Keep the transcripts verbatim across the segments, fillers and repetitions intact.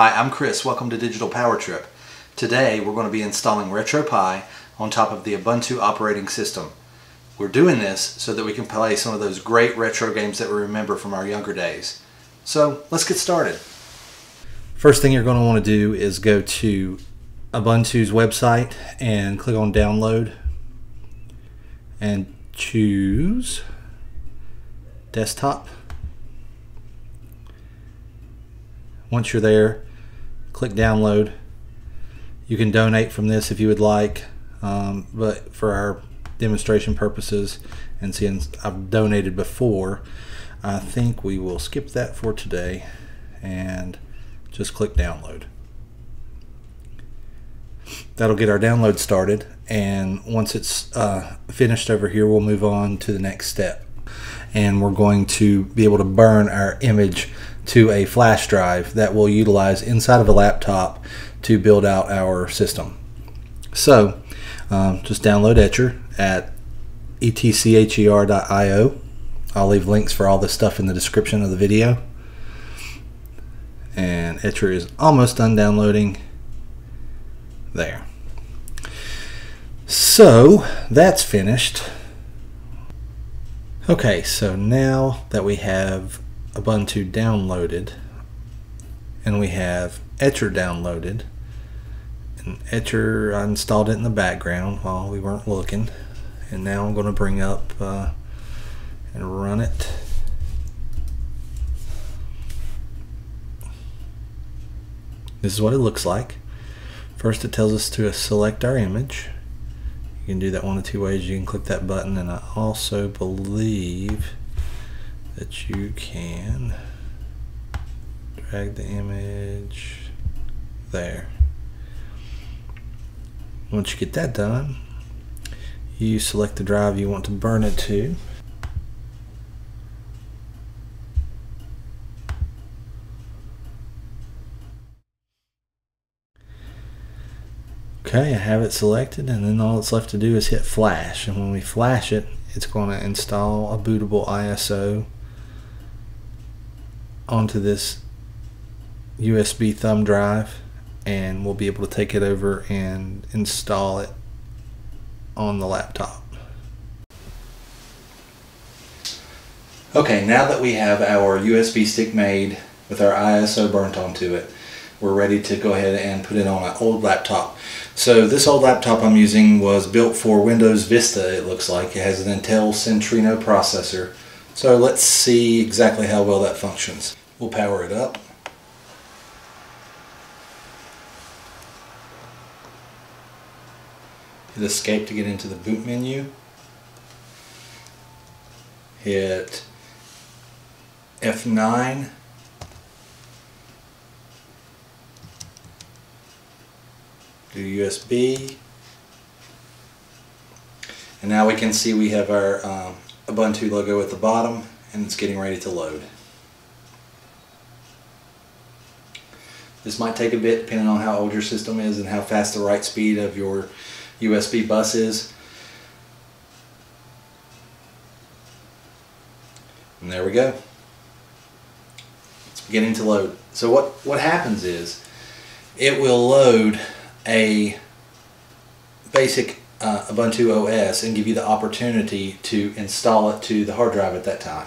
Hi, I'm Chris. Welcome to Digital Power Trip. Today we're going to be installing RetroPie on top of the Ubuntu operating system. We're doing this so that we can play some of those great retro games that we remember from our younger days. So let's get started. First thing you're going to want to do is go to Ubuntu's website and click on download and choose desktop. Once you're there, click download. You can donate from this if you would like, um, but for our demonstration purposes, and since I've donated before, I think we will skip that for today and just click download. That'll get our download started, and once it's uh, finished over here, we'll move on to the next step. And we're going to be able to burn our image to a flash drive that we'll utilize inside of a laptop to build out our system. So um, just download Etcher at etcher dot i o. I'll leave links for all this stuff in the description of the video. And Etcher is almost done downloading. There. So that's finished. Okay, so now that we have Ubuntu downloaded and we have Etcher downloaded, and Etcher, I installed it in the background while we weren't looking, and now I'm going to bring up uh, and run it. This is what it looks like. First it tells us to select our image. You can do that one of two ways. You can click that button, and I also believe that you can drag the image there. Once you get that done, you select the drive you want to burn it to. Okay, I have it selected, and then all that's left to do is hit flash, and when we flash it, it's going to install a bootable I S O onto this U S B thumb drive, and we'll be able to take it over and install it on the laptop. Okay, now that we have our U S B stick made with our I S O burnt onto it, we're ready to go ahead and put it on an old laptop. So this old laptop I'm using was built for Windows Vista, it looks like. It has an Intel Centrino processor. So let's see exactly how well that functions. We'll power it up. Hit escape to get into the boot menu. Hit F nine. Do U S B. And now we can see we have our um, Ubuntu logo at the bottom, and it's getting ready to load. This might take a bit depending on how old your system is and how fast the write speed of your U S B bus is. And there we go. It's beginning to load. So what, what happens is it will load a basic uh, Ubuntu O S and give you the opportunity to install it to the hard drive at that time.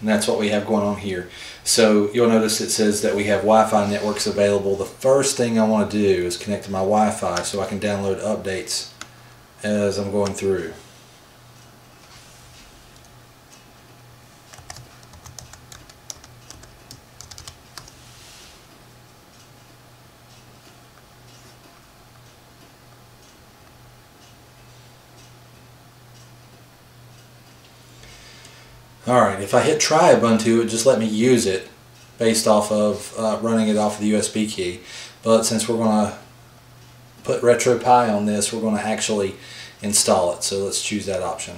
And that's what we have going on here. So you'll notice it says that we have Wi-Fi networks available. The first thing I want to do is connect to my Wi-Fi so I can download updates as I'm going through. Alright, if I hit try Ubuntu, it just let me use it based off of uh, running it off of the U S B key. But since we're going to put RetroPie on this, we're going to actually install it. So let's choose that option.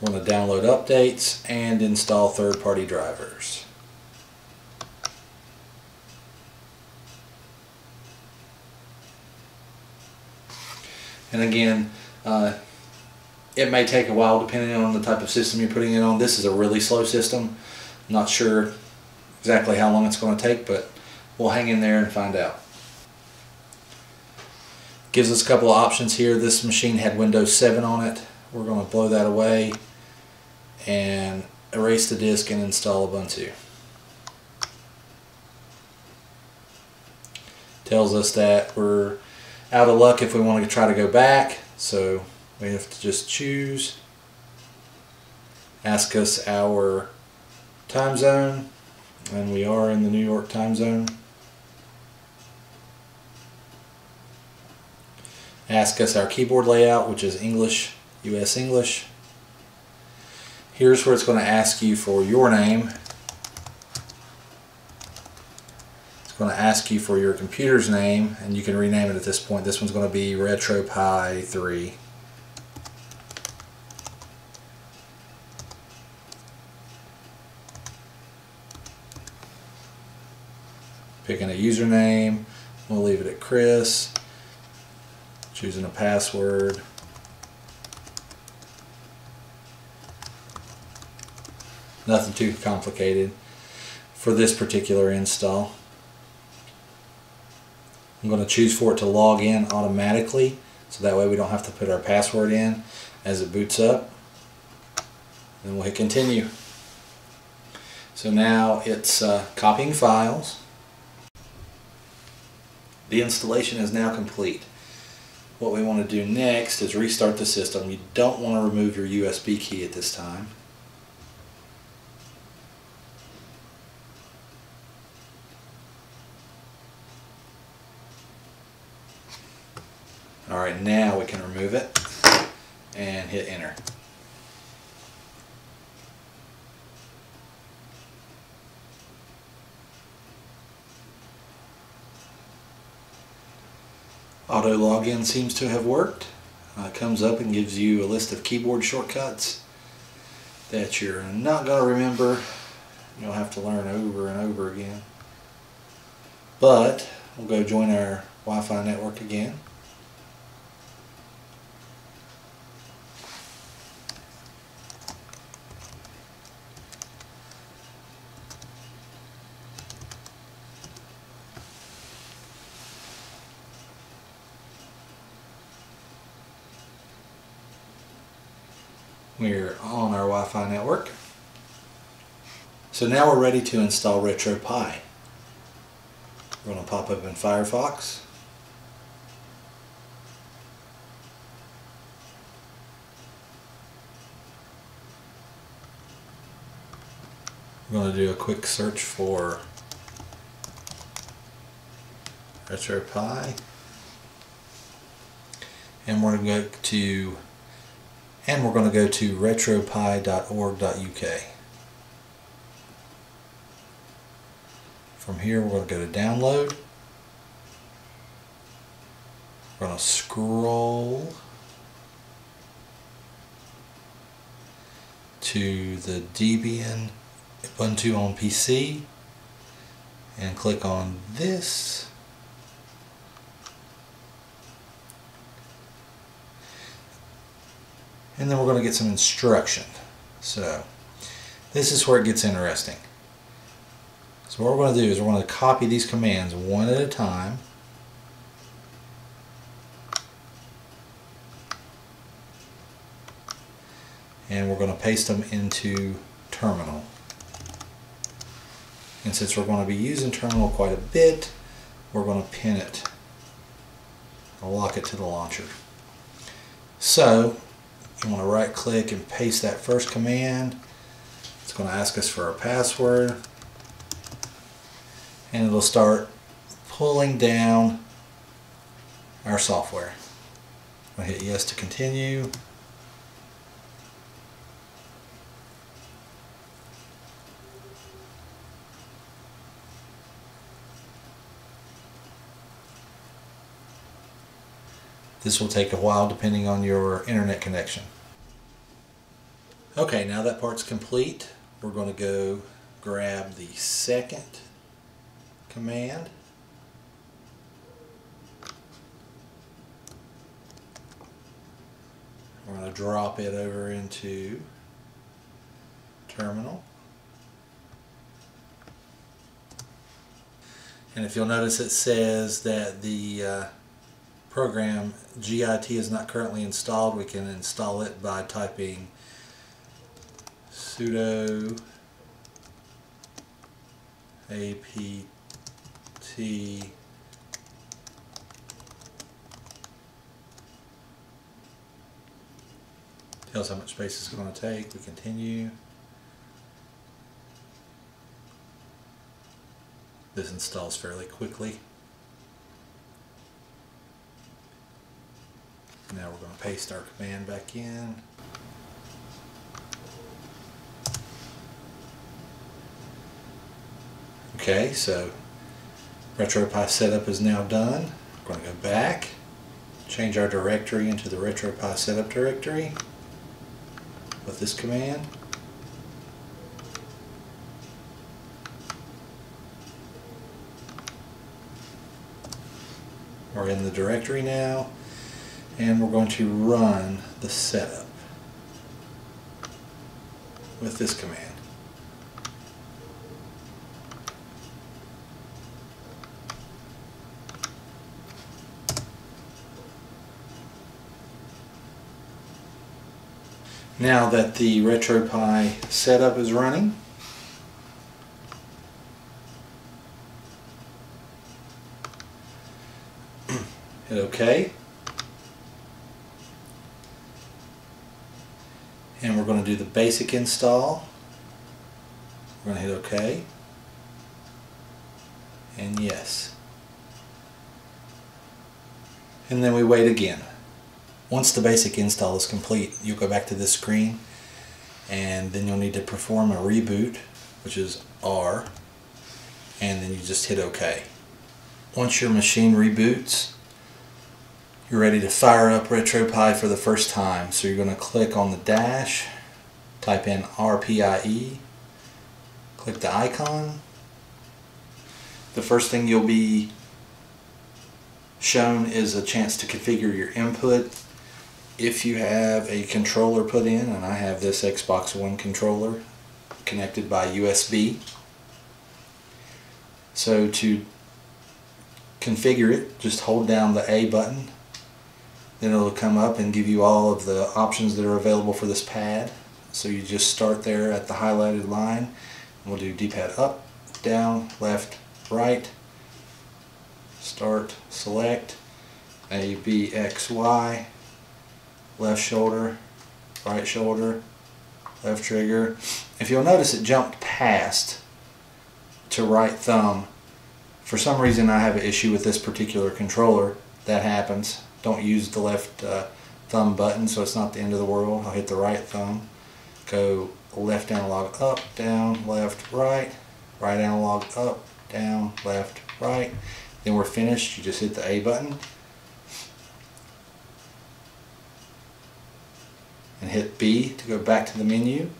We're going to download updates and install third-party drivers. And again, Uh, It may take a while depending on the type of system you're putting it on. This is a really slow system. I'm not sure exactly how long it's going to take, but we'll hang in there and find out. Gives us a couple of options here. This machine had Windows seven on it. We're going to blow that away and erase the disk and install Ubuntu. Tells us that we're out of luck if we want to try to go back, so we have to just choose. Ask us our time zone, and we are in the New York time zone. Ask us our keyboard layout, which is English, U S English. Here's where it's going to ask you for your name. It's going to ask you for your computer's name, and you can rename it at this point. This one's going to be RetroPie three. Picking a username, we'll leave it at Chris. Choosing a password. Nothing too complicated for this particular install. I'm going to choose for it to log in automatically, so that way we don't have to put our password in as it boots up. Then we'll hit continue. So now it's uh, copying files. The installation is now complete. What we want to do next is restart the system. You don't want to remove your U S B key at this time. Alright, now we can remove it and hit enter. Auto login seems to have worked. Uh, comes up and gives you a list of keyboard shortcuts that you're not going to remember. You'll have to learn over and over again. But we'll go join our Wi-Fi network again. We're on our Wi-Fi network. So now we're ready to install RetroPie. We're going to pop up in Firefox. We're going to do a quick search for RetroPie. And we're going to go to And we're going to go to retropie dot org dot U K. From here we're going to go to download. We're going to scroll to the Debian Ubuntu on P C and click on this. And then we're going to get some instruction. So this is where it gets interesting. So what we're going to do is we're going to copy these commands one at a time. And we're going to paste them into terminal. And since we're going to be using terminal quite a bit, we're going to pin it. I'll lock it to the launcher. So you want to right click and paste that first command. It's going to ask us for our password, and it'll start pulling down our software. I hit yes to continue. This will take a while depending on your internet connection. Okay, now that part's complete, we're going to go grab the second command. We're going to drop it over into terminal. And if you'll notice, it says that the uh, program G I T is not currently installed. We can install it by typing sudo apt tells how much space it's going to take. We continue. This installs fairly quickly. Now we're going to paste our command back in. Okay, so RetroPie setup is now done. We're going to go back, change our directory into the RetroPie setup directory with this command. We're in the directory now, and we're going to run the setup with this command. Now that the RetroPie setup is running, hit OK, and we're going to do the basic install. We're going to hit OK and yes, and then we wait again. Once the basic install is complete, you'll go back to this screen, and then you'll need to perform a reboot, which is R, and then you just hit OK. Once your machine reboots, you're ready to fire up RetroPie for the first time. So you're going to click on the dash, type in R P I E, click the icon. The first thing you'll be shown is a chance to configure your input. If you have a controller put in, and I have this Xbox One controller connected by U S B. So to configure it, just hold down the A button. Then it'll come up and give you all of the options that are available for this pad. So you just start there at the highlighted line. We'll do D-pad up, down, left, right, start, select, A, B, X, Y, left shoulder, right shoulder, left trigger. If you'll notice, it jumped past to right thumb. For some reason I have an issue with this particular controller. That happens. Don't use the left uh, thumb button, so it's not the end of the world. I'll hit the right thumb, go left analog up, down, left, right, right analog up, down, left, right. Then we're finished. You just hit the A button and hit B to go back to the menu,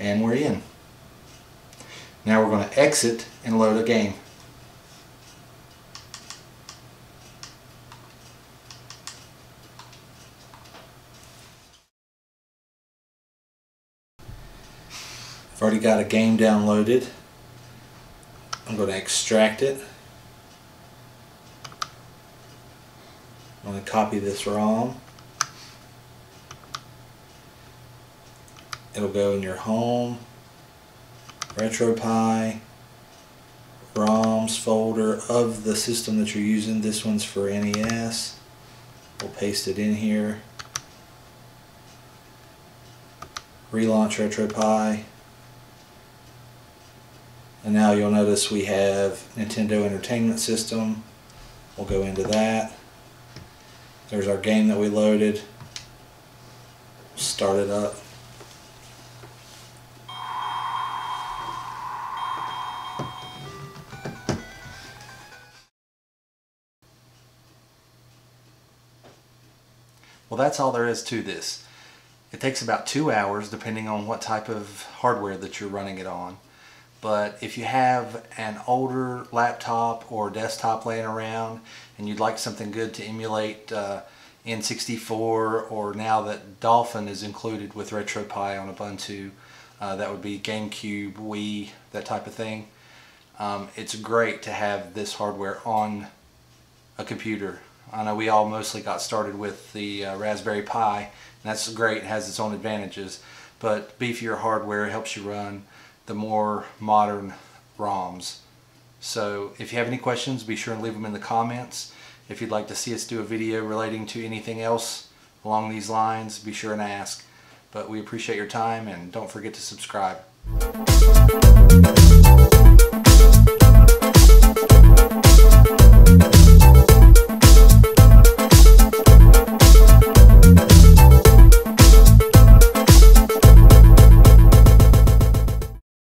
and we're in. Now we're going to exit and load a game. I've already got a game downloaded. I'm going to extract it. I'm going to copy this ROM. It'll go in your home, RetroPie, ROMs folder of the system that you're using. This one's for N E S. We'll paste it in here. Relaunch RetroPie. And now you'll notice we have Nintendo Entertainment System. We'll go into that. There's our game that we loaded. Start it up. Well, that's all there is to this. It takes about two hours depending on what type of hardware that you're running it on. But if you have an older laptop or desktop laying around and you'd like something good to emulate uh, N sixty-four, or now that Dolphin is included with RetroPie on Ubuntu, uh, that would be GameCube, Wii, that type of thing. Um, it's great to have this hardware on a computer. I know we all mostly got started with the uh, Raspberry Pi, and that's great. It has its own advantages, but beefier hardware helps you run the more modern ROMs. So if you have any questions, be sure and leave them in the comments. If you'd like to see us do a video relating to anything else along these lines, be sure and ask. But we appreciate your time, and don't forget to subscribe.